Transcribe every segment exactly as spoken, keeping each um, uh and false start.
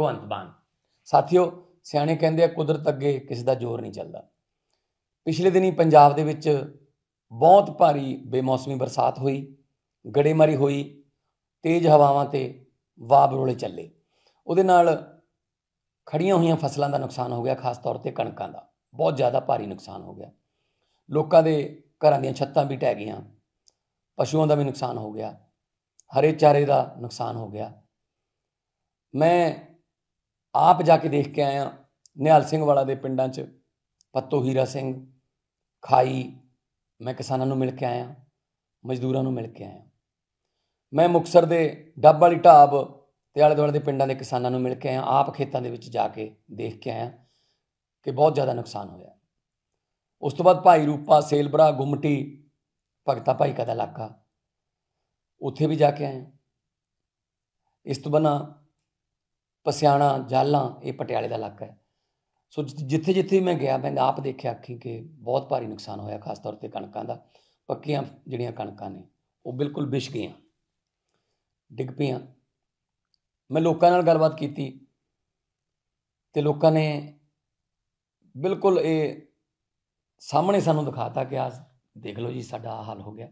भगवंत मान। साथियों, सियाणे कहते हैं कुदरत अगे किसी का जोर नहीं चलता। पिछले दिनी पंजाब के बहुत भारी बेमौसमी बरसात हुई, गड़ेमारी हुई, तेज़ हवावां ते वाबरोले चले, उहदे नाल खड़ियां हुई फसलों का नुकसान हो गया, खास तौर पर कणकां का बहुत ज़्यादा भारी नुकसान हो गया। लोगों के घरां दीयां छत्तां भी ढह गईयां, पशुओं का भी नुकसान हो गया, हरे चारे का नुकसान हो गया। मैं आप जाके देख के आया निहाल सिंह वाला दे पिंडां च, पत्तो हीरा सिंह खाई, मैं किसानों नूं मिल के आया, मजदूरों नूं मिल के आया। मैं मुकसर दे डब वाली ढाब ते आले दुआले दे पिंडां दे किसानों नूं मिल के आया, आप खेतों दे विच जाके देख के आया कि बहुत ज़्यादा नुकसान होया। उस तो बाद भाई रूपा, सेलबरा, गुमटी, भगता भाई का इलाका, उत्थे भी जाके आया। इस तो बना पसियाणा, जालां, ये पटियाले का इलाका है। सो जिथे जिथे मैं गया मैं आप देखिया अखी कि बहुत भारी नुकसान होया, खास तौर पर कणकां दा। पक्कियां जिहड़ियां कणकां ने वह बिल्कुल विछ गईयां, डिग पईयां। मैं लोकां नाल गलबात कीती ते लोकां ने बिल्कुल ये सामने सानूं दिखाता कि आ देख लो जी, साडा हाल हो गया।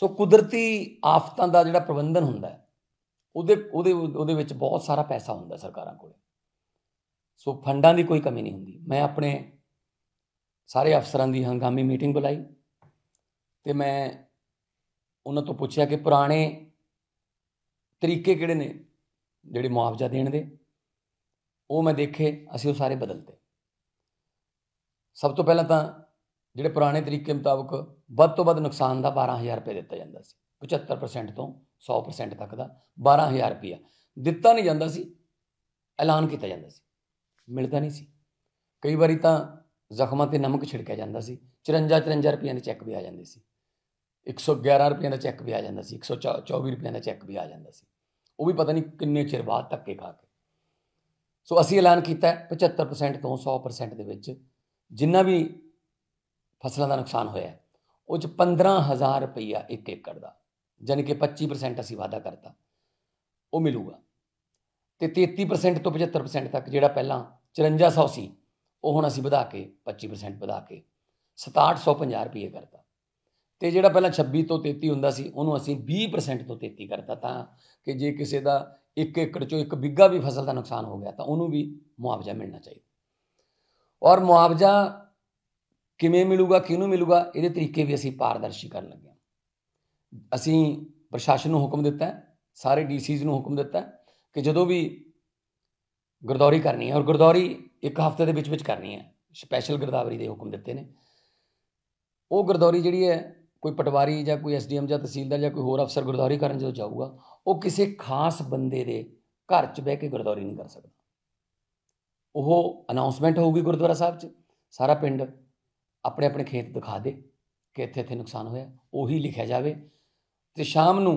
सो कुदरती आफतां दा जिहड़ा प्रबंधन हुंदा है उहदे उहदे उहदे विच बहुत सारा पैसा हुंदा सरकारां कोल। सो फंडां दी कोई कमी नहीं हुंदी। मैं अपने सारे अफसरां दी हंगामी मीटिंग बुलाई ते मैं उन्हां तों पुछया कि पुराने तरीके किहड़े ने जिहड़े मुआवजा देण दे, ओह मैं देखे, असीं ओह सारे बदलते। सब तो पहलां तां जिहड़े पुराने तरीके मुताबक वध तों वध नुकसान दा बारह हज़ार रुपये दित्ता जांदा सी, पचहत्तर परसेंट तो सौ परसेंट तक का बारह हज़ार रुपया दिता नहीं जाता सी, ऐलान किया जाता सी, मिलता नहीं सी। कई बारी तो जख्मां ते नमक छिड़किया जाता सी, चुरंजा चुरंजा रुपये के चैक भी आ जाते सी, एक सौ ग्यारह रुपये का चैक भी आ जाता सी, एक सौ चौ चौबीस रुपये का चैक भी आ जाता सी, वो भी पता नहीं किन्ने चिर बाद धक्के खा के। सो असी ऐलान किया पचहत्तर परसेंट तो सौ परसेंट के जिन्ना भी फसलों का नुकसान होया उस पंद्रह हज़ार रुपया एक एकड़ का, जानी कि पच्ची परसेंट असी वादा करता, वो मिलेगा। तो तेती परसेंट तो पचहत्तर परसेंट तक जो पहला चुरंजा सौ सी वो हुण असी वधा के पच्ची परसेंट वधा के सताहठ सौ पंजाह रुपये करता। तो जो पहला छब्बी तो तेती हुंदा सी उहनूं असी बीस परसेंट तो तेती करता, तां कि जे किसी का एक एकड़ चो एक बिघा भी फसल का नुकसान हो गया तो उहनूं भी मुआवजा मिलना चाहिए। और मुआवजा किवें मिलेगा, किहनूं मिलेगा, इहदे तरीके भी असी पारदर्शी करन लगे। असी प्रशासन नूं हुक्म दिता है, सारे डीसीज़ नूं हुक्म दिता है कि जो भी गिरदौरी करनी है, और गिरदौरी एक हफ्ते के विच करनी है, स्पैशल गिरदावरी के हुक्म दिते ने। वो गिरदौरी जी है कोई पटवारी या कोई एस डी एम या तहसीलदार या कोई होर अफसर गिरदौरी करन जो जाऊगा वो किसी खास बंदे दे घर च बह के गिरदौरी नहीं कर सकता। वो अनाउंसमेंट होगी गुरुद्वारा साहब च, सारा पिंड अपने अपने खेत दिखा दे कि इत्थे इत्थे नुकसान होया, उही लिखिया जाए तो शाम नूं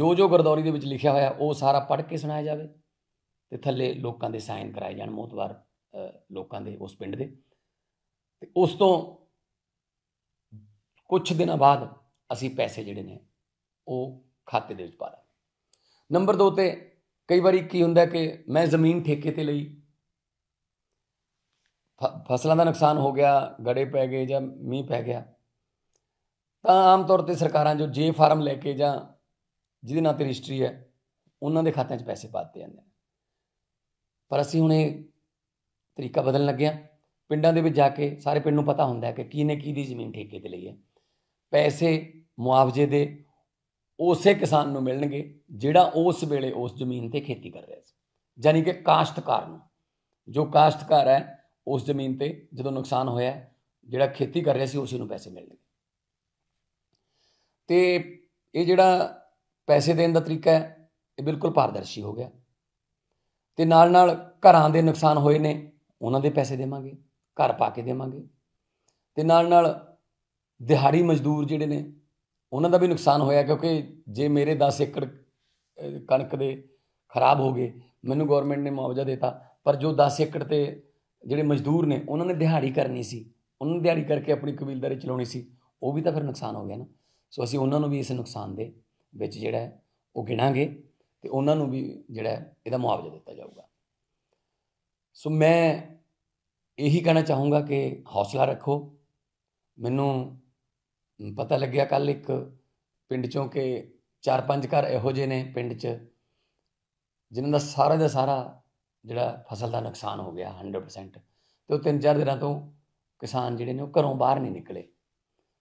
जो जो गिरदौरी दे विच लिखिया होया वो सारा पढ़ के सुनाया जाए, तो थले लोगों के साइन कराए जाण मोतवार लोगों के उस पिंड दे। ते उस तो कुछ दिन बाद असी पैसे जिहड़े ने वो खाते दे विच पा दा। नंबर दो ते कई बार की हुंदा कि मैं जमीन ठेके ते लई, फ फसलों का नुकसान हो गया, गड़े पै गए या मीह पै गया, आम तौर पर सरकारां जो जे फार्म लैके जां जिहदे नां ते रजिस्ट्री है उन्हां दे खातों च पैसे पाते जांदे। पर असीं हुण इह तरीका बदलण लगे हां, पिंडां दे विच जाके सारे पिंड नूं पता हुंदा है कि किहने किहदी जमीन ठेके ते लई है। पैसे मुआवजे दे उसे किसान नूं मिलणगे जिहड़ा उस वेले उस जमीन ते खेती कर रहा है, जानी कि काश्तकार नूं, जो काश्तकार है उस जमीन ते जदों नुकसान होया जिहड़ा खेती कर रहा सी उसी नूं पैसे मिलणगे। तो ये जिहड़ा पैसे देने का तरीका है ये बिल्कुल पारदर्शी हो गया। तो नाल नाल घरां दे नुकसान होए ने उन्हां दे पैसे देवांगे, घर पा के देवांगे। तो नाल नाल दिहाड़ी मजदूर जिहड़े ने उन्हां दा भी नुकसान होया, क्योंकि जे मेरे दस एकड़ कणक दे खराब हो गए मैनूं गौरमेंट ने मुआवजा देता, पर जो दस एकड़ ते जिहड़े मजदूर ने उन्हां ने दिहाड़ी करनी सी, उन्हां दिहाड़ी करके अपनी कबीलदारी चलाउणी सी, वो भी तो फिर नुकसान हो गया ना। सो असीं उन्हां नूं भी इस नुकसान दे विच जिहड़ा है वो गिणांगे। तो उन्होंने भी जोड़ा यदा मुआवजा दिता जाऊगा। सो मैं यही कहना चाहूँगा कि हौसला रखो। मैनू पता लग्या कल एक पिंड चों के चार पांच घर इहो जे ने पिंड च जिन्हां दा सारा दा सारा जिहड़ा फसल का नुकसान हो गया हंड्रड परसेंट, तो तीन चार दिनों तो किसान जिहड़े ने घरों बाहर नहीं निकले।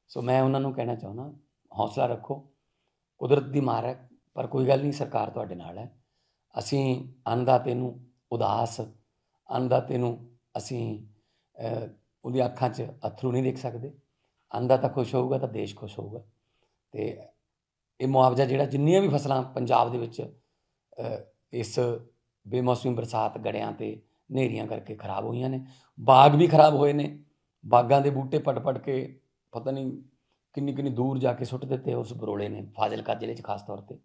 सो मैं उन्होंने कहना चाहना हौसला रखो, कुदरत की मार है, पर कोई गल नहीं, सरकार तुहाडे नाल है। असीं अन्नदाते नूं उदास, अन्नदाते नूं असीं उहदी अखां च अथरू नहीं देख सकते। अन्नदाता खुश होगा तो देश खुश होगा। तो ये मुआवजा जिहड़ा जिन्नियां भी फसलां पंजाब दे विच इस बेमौसमी बरसात गड़ियां ते नेरियां करके खराब हुई ने, बाग भी खराब होए ने, बागां दे बूटे पट पट के पता नहीं किन्नी किन्नी दूर जाके सुट देते उस बरोले ने, फाजिलका जिले च खास तौर पर। तो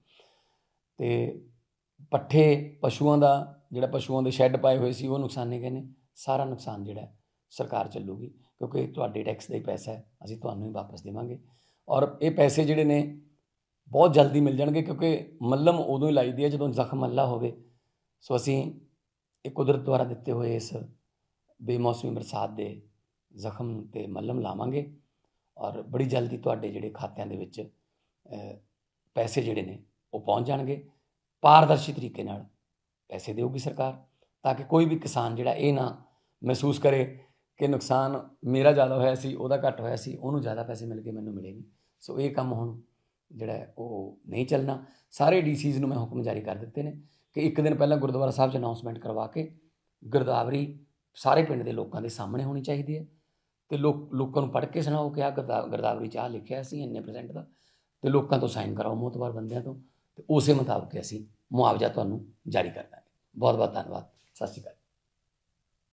पट्ठे पशुओं का जोड़ा, पशुओं के शैड पाए हुए सी वो नुकसाने गए ने। सारा नुकसान जोड़ा सरकार चलूगी, क्योंकि तुहाडे टैक्स का ही पैसा है, असीं तुहानूं ही वापस देवांगे। और ये पैसे जोड़े ने बहुत जल्दी मिल जाएंगे, क्योंकि मलम उदों ही लाई दी है जदों जख्म मल्ला होवे। सो असीं एक कुदरत द्वारा दिते हुए इस बेमौसमी बरसात के जख्म ते मलम लावांगे और बड़ी जल्दी तुहाडे जिहड़े खातियां दे विच पैसे जिहड़े ने वो पहुँच जाएंगे। पारदर्शी तरीके नाल पैसे देगी सरकार, ताकि कोई भी किसान जिहड़ा ये ना महसूस करे कि नुकसान मेरा ज़्यादा होया सी उहदा घट होया सी, उहनूं ज़्यादा पैसे मिल गए मैनूं मिले नहीं। सो ये काम हुण जिहड़ा वो नहीं चलना। सारे डी सीज़ नूं मैं हुक्म जारी कर दिते ने कि एक दिन पहलां गुरद्वारा साहब च अनाउंसमेंट करवा के गिरदावरी सारे पिंड के लोगों के सामने होनी चाहिए है। तो लोग लोगों पढ़ के सुनाओ कि आ गिरदा गिरदावरी चाह लिखिया सी इन्ने परसेंट का, तो लोगों तो साइन कराओ मोतबार बंदियां तो, उस मुताबिक असीं मुआवजा तुहानूं जारी कर देंगे। बहुत बहुत धन्यवाद। सत श्री अकाल।